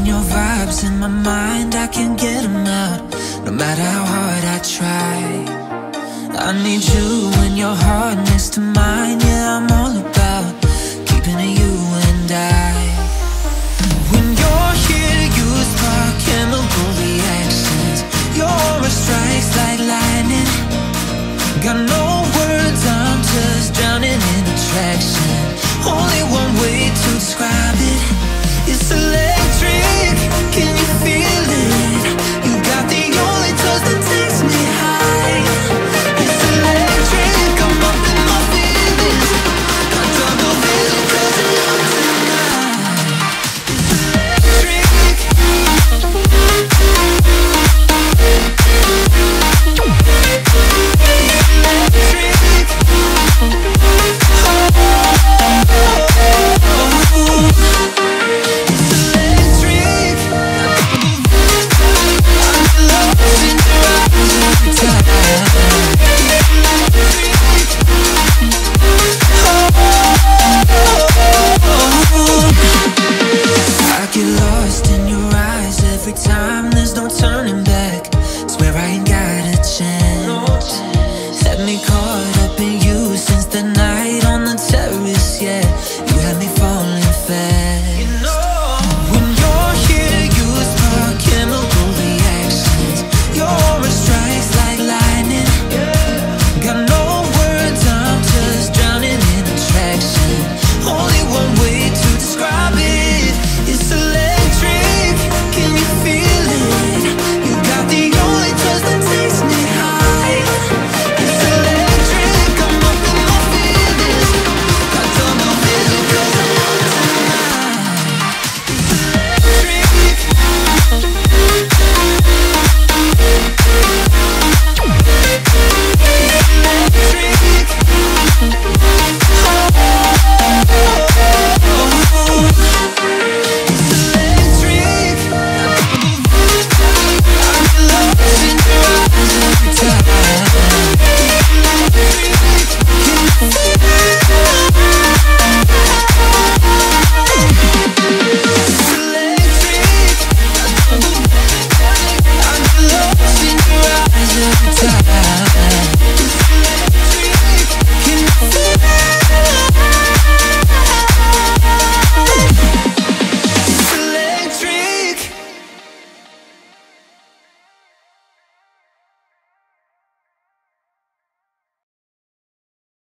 and your vibes in my mind, I can't get them out, no matter how hard I try. I need you and your heart next to mine, yeah, I'm all about keeping it you and I. When you're here, you spark chemical reactions, your aura strikes like lightning. Got no words, I'm just drowning in attraction, only one way to describe it. It's a legend.